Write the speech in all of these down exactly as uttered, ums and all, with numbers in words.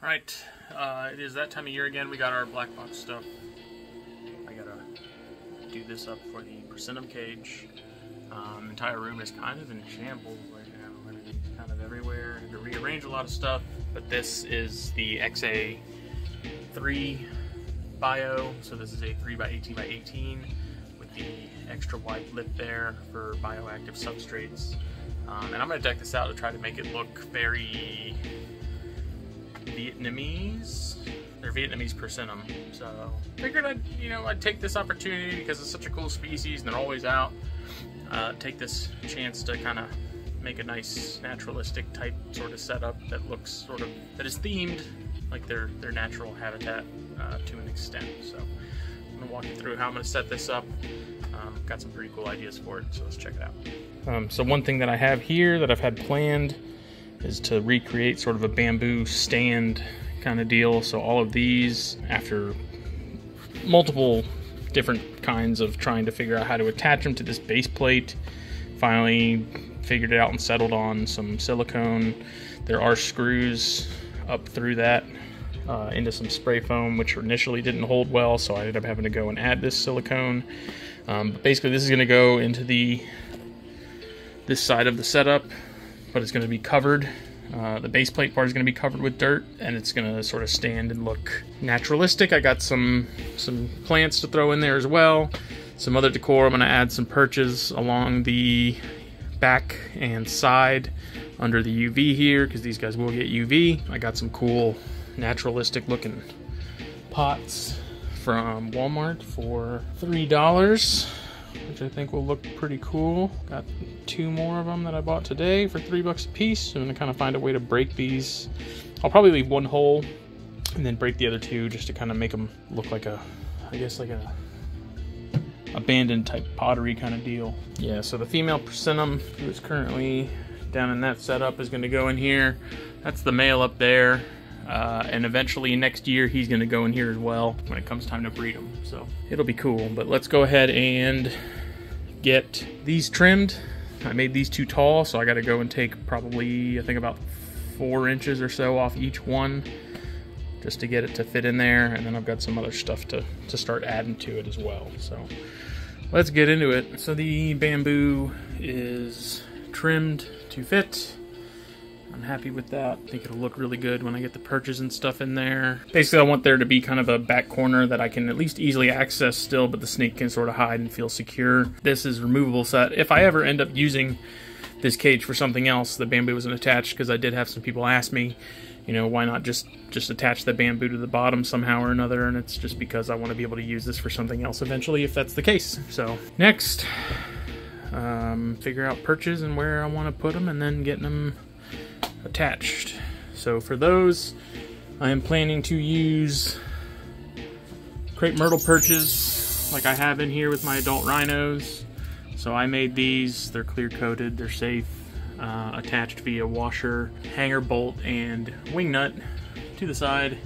All right, uh, it is that time of year again. We got our black box stuff. I gotta do this up for the prasinum cage. Um, the entire room is kind of in shambles right now. Everything's kind of everywhere. I had to rearrange a lot of stuff, but this is the X A three BIO. So this is a three by eighteen by eighteen with the extra wide lip there for bioactive substrates. Um, and I'm gonna deck this out to try to make it look very Vietnamese, or Vietnamese prasinum. So figured I'd, you know, I'd take this opportunity because it's such a cool species and they're always out. Uh, take this chance to kind of make a nice naturalistic type sort of setup that looks sort of, that is themed like their their natural habitat uh, to an extent. So I'm gonna walk you through how I'm gonna set this up. Um, got some pretty cool ideas for it, so let's check it out. Um, so one thing that I have here that I've had planned is to recreate sort of a bamboo stand kind of deal. So all of these, after multiple different kinds of trying to figure out how to attach them to this base plate, finally figured it out and settled on some silicone. There are screws up through that uh, into some spray foam, which initially didn't hold well, so I ended up having to go and add this silicone. Um, but basically this is gonna go into the this side of the setup, but it's going to be covered, uh, the base plate part is going to be covered with dirt, and it's going to sort of stand and look naturalistic. I got some some plants to throw in there as well, some other decor. I'm going to add some perches along the back and side under the U V here, because these guys will get U V. I got some cool naturalistic looking pots from Walmart for three dollars. Which I think will look pretty cool. Got two more of them that I bought today for three bucks a piece. So I'm gonna kind of find a way to break these. I'll probably leave one hole and then break the other two just to kind of make them look like a, I guess like a abandoned type pottery kind of deal. Yeah, so the female prasinum, who is currently down in that setup, is gonna go in here. That's the male up there. Uh, and eventually next year he's going to go in here as well when it comes time to breed them, so it'll be cool. But let's go ahead and get these trimmed. I made these too tall, so I got to go and take probably, I think, about four inches or so off each one just to get it to fit in there, and then I've got some other stuff to, to start adding to it as well. So let's get into it. So the bamboo is trimmed to fit. I'm happy with that. I think it'll look really good when I get the perches and stuff in there. Basically, I want there to be kind of a back corner that I can at least easily access still, but the snake can sort of hide and feel secure. This is removable, so if I ever end up using this cage for something else, the bamboo wasn't attached, because I did have some people ask me, you know, why not just, just attach the bamboo to the bottom somehow or another, and it's just because I want to be able to use this for something else eventually if that's the case. So, next, um, figure out perches and where I want to put them, and then getting them attached. So for those, I am planning to use crepe myrtle perches like I have in here with my adult rhinos. So I made these, they're clear coated, they're safe, uh, attached via washer, hanger bolt, and wing nut to the side.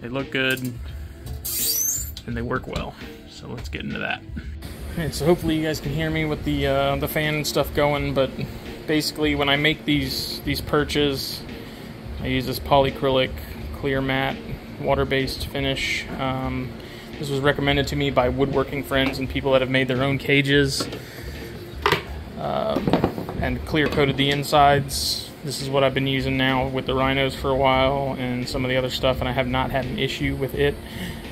They look good and they work well, so let's get into that. Alright, so hopefully you guys can hear me with the uh, the fan and stuff going, but basically, when I make these these perches, I use this polyacrylic clear matte water-based finish. Um, this was recommended to me by woodworking friends and people that have made their own cages uh, and clear-coated the insides. This is what I've been using now with the rhinos for a while and some of the other stuff, and I have not had an issue with it.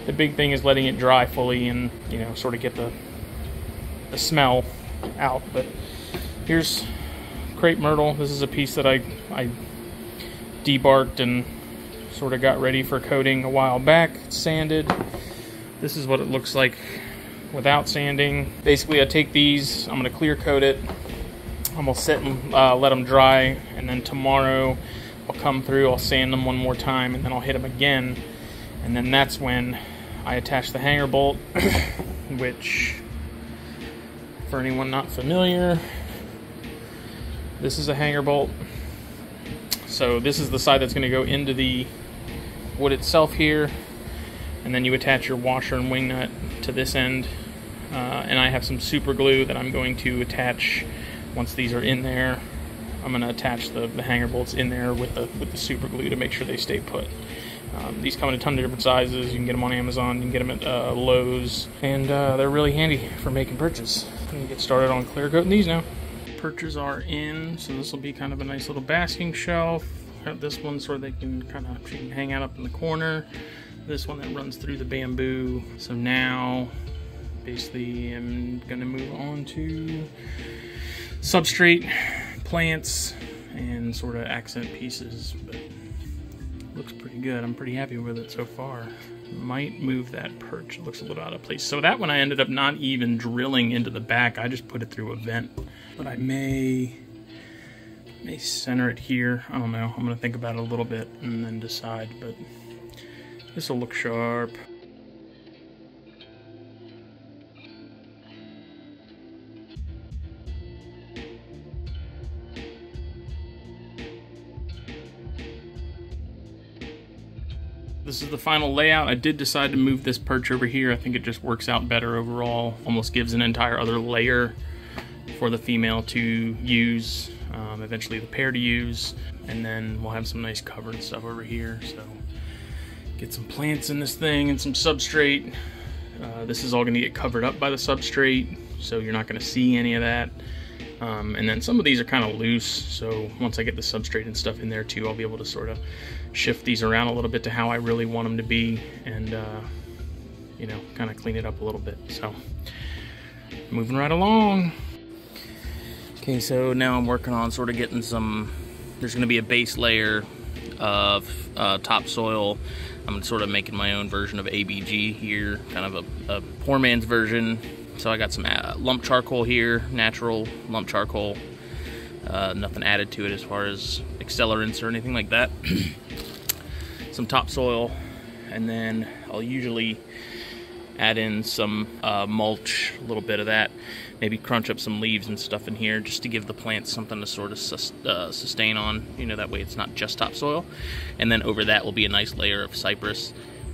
The big thing is letting it dry fully and, you know, sort of get the the smell out. But here's crepe myrtle. This is a piece that I, I debarked and sort of got ready for coating a while back. It's sanded. This is what it looks like without sanding. Basically, I take these, I'm going to clear coat it. I'm going to sit and uh, let them dry, and then tomorrow I'll come through, I'll sand them one more time, and then I'll hit them again. And then that's when I attach the hanger bolt, which, for anyone not familiar, this is a hanger bolt. So this is the side that's going to go into the wood itself here, and then you attach your washer and wing nut to this end, uh, and I have some super glue that I'm going to attach once these are in there. I'm going to attach the, the hanger bolts in there with the, with the super glue to make sure they stay put. Um, these come in a ton of different sizes. You can get them on Amazon, you can get them at uh, Lowe's, and uh, they're really handy for making perches. I'm gonna get started on clear coating these now. Perches are in, so this will be kind of a nice little basking shelf. Got this one so they can kind of she can hang out up in the corner. This one that runs through the bamboo. So now, basically, I'm gonna move on to substrate, plants, and sort of accent pieces. But looks pretty good. I'm pretty happy with it so far. Might move that perch. It looks a little out of place. So that one I ended up not even drilling into the back. I just put it through a vent. But I may may center it here. I don't know. I'm gonna think about it a little bit and then decide, but this will look sharp. This is the final layout. I did decide to move this perch over here. I think it just works out better overall. Almost gives an entire other layer for the female to use, um, eventually the pair to use, and then we'll have some nice cover and stuff over here. So get some plants in this thing and some substrate. Uh, this is all gonna get covered up by the substrate, so you're not gonna see any of that. Um, and then some of these are kind of loose, so once I get the substrate and stuff in there too, I'll be able to sort of shift these around a little bit to how I really want them to be, and uh, you know, kind of clean it up a little bit. So moving right along. Okay, so now I'm working on sort of getting some, there's going to be a base layer of uh, topsoil. I'm sort of making my own version of A B G here, kind of a, a poor man's version. So I got some lump charcoal here, natural lump charcoal, uh, nothing added to it as far as accelerants or anything like that. Some topsoil, and then I'll usually add in some uh, mulch, a little bit of that, maybe crunch up some leaves and stuff in here just to give the plants something to sort of sus uh, sustain on, you know, that way it's not just topsoil. And then over that will be a nice layer of cypress,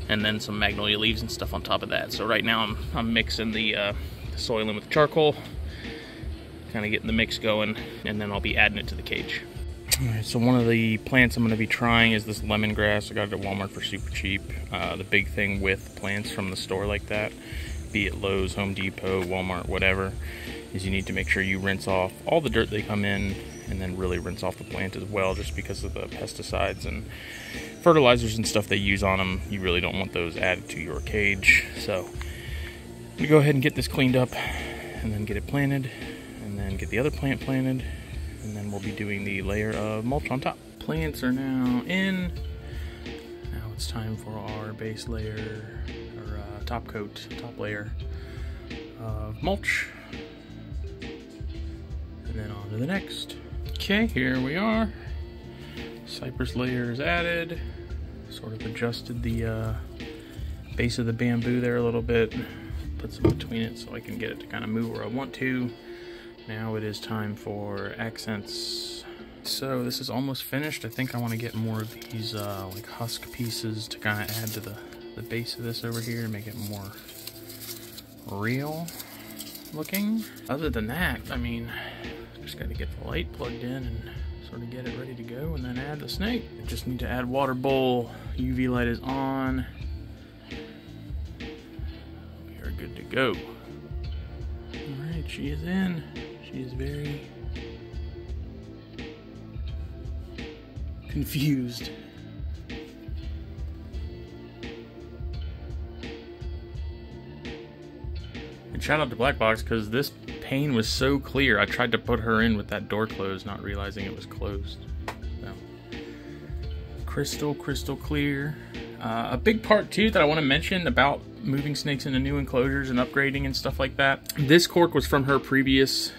and then some magnolia leaves and stuff on top of that. So right now I'm, I'm mixing the, uh, the soil in with charcoal, kind of getting the mix going, and then I'll be adding it to the cage. All right, so one of the plants I'm going to be trying is this lemongrass. I got it at Walmart for super cheap. Uh, the big thing with plants from the store like that, be it Lowe's, Home Depot, Walmart, whatever, is you need to make sure you rinse off all the dirt they come in, and then really rinse off the plant as well, just because of the pesticides and fertilizers and stuff they use on them. You really don't want those added to your cage. So I'm gonna go ahead and get this cleaned up, and then get it planted, and then get the other plant planted, and then we'll be doing the layer of mulch on top. Plants are now in. Now it's time for our base layer, or uh, top coat, top layer of mulch, and then on to the next. Okay, here we are. Cypress layer is added. Sort of adjusted the uh, base of the bamboo there a little bit. Put some between it so I can get it to kind of move where I want to. Now it is time for accents. So this is almost finished. I think I want to get more of these uh, like husk pieces to kind of add to the, the base of this over here and make it more real looking. Other than that, I mean, just got to get the light plugged in and sort of get it ready to go, and then add the snake. I just need to add water bowl. U V light is on. We are good to go. All right, she is in. She is very confused. And shout out to BlackBox, because this pane was so clear. I tried to put her in with that door closed, not realizing it was closed. So, crystal, crystal clear. Uh, a big part too that I want to mention about moving snakes into new enclosures and upgrading and stuff like that. This cork was from her previous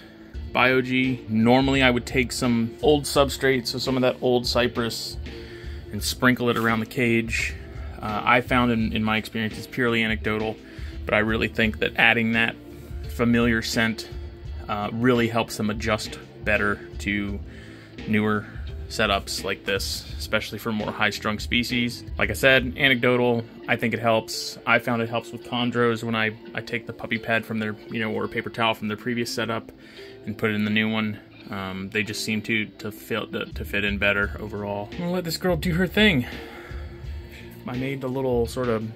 BioG. Normally I would take some old substrate, so some of that old cypress, and sprinkle it around the cage. Uh, I found in, in my experience, it's purely anecdotal, but I really think that adding that familiar scent uh, really helps them adjust better to newer setups like this, especially for more high-strung species. Like I said, anecdotal, I think it helps. I found it helps with chondros when I, I take the puppy pad from their, you know, or a paper towel from their previous setup and put it in the new one. Um, they just seem to to fit to, to fit in better overall. I'm gonna let this girl do her thing. I made the little sort of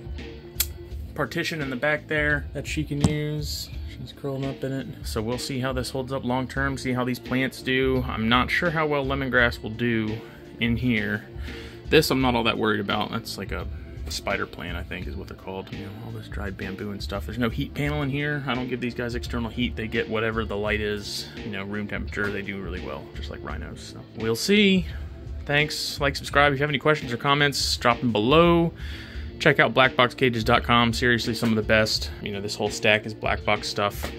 partition in the back there that she can use. She's curling up in it. So we'll see how this holds up long term, see how these plants do. I'm not sure how well lemongrass will do in here. This I'm not all that worried about. That's like a, a spider plant, I think is what they're called. You know, all this dried bamboo and stuff. There's no heat panel in here. I don't give these guys external heat. They get whatever the light is, you know, room temperature. They do really well, just like rhinos. So we'll see. Thanks. Like, subscribe. If you have any questions or comments, drop them below. Check out black box cages dot com. Seriously, some of the best. You know, this whole stack is black box stuff.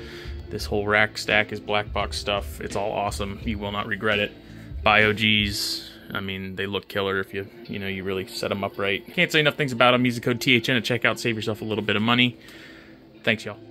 This whole rack stack is black box stuff. It's all awesome. You will not regret it. BioGs. I mean, they look killer if you, you know, you really set them up right. Can't say enough things about them. Use the code T H N to check out. Save yourself a little bit of money. Thanks, y'all.